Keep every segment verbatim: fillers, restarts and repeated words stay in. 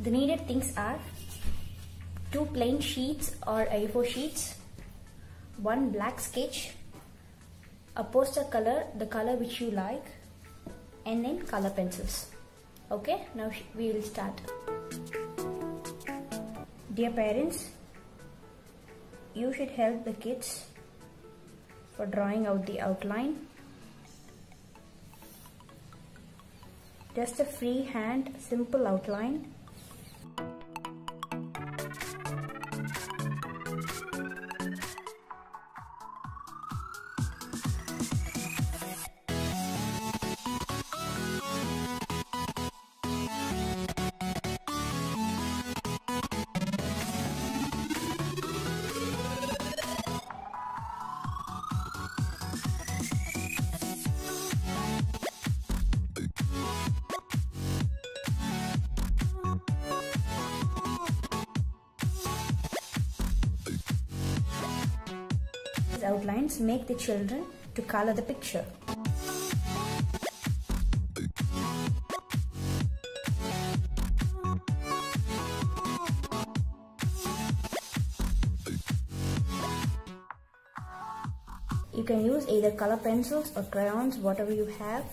The needed things are two plain sheets or A four sheets, one black sketch, a poster color, the color which you like, and then color pencils. Okay, now we will start. Dear parents, you should help the kids for drawing out the outline. Just a freehand, simple outline. Outlines make the children to color the picture. You can use either color pencils or crayons, whatever you have.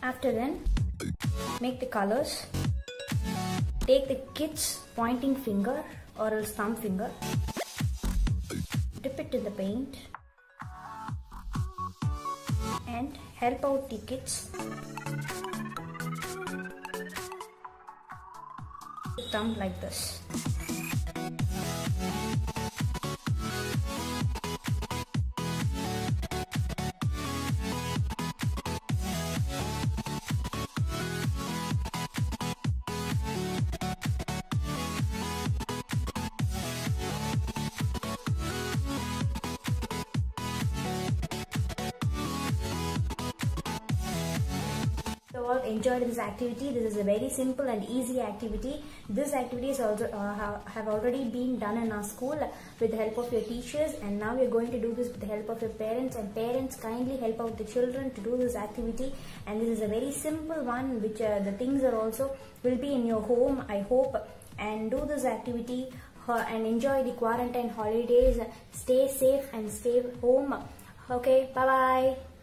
After then, make the colors. Take the kid's pointing finger or else thumb finger. Dip it in the paint and help out the kids. Thumb like this. All enjoyed this activity. This is a very simple and easy activity. This activity is also uh, have already been done in our school with the help of your teachers, and now you're going to do this with the help of your parents. And parents, kindly help out the children to do this activity. And this is a very simple one, which uh, the things are also will be in your home, I hope. And do this activity uh, and enjoy the quarantine holidays. Stay safe and stay home. Okay, bye bye.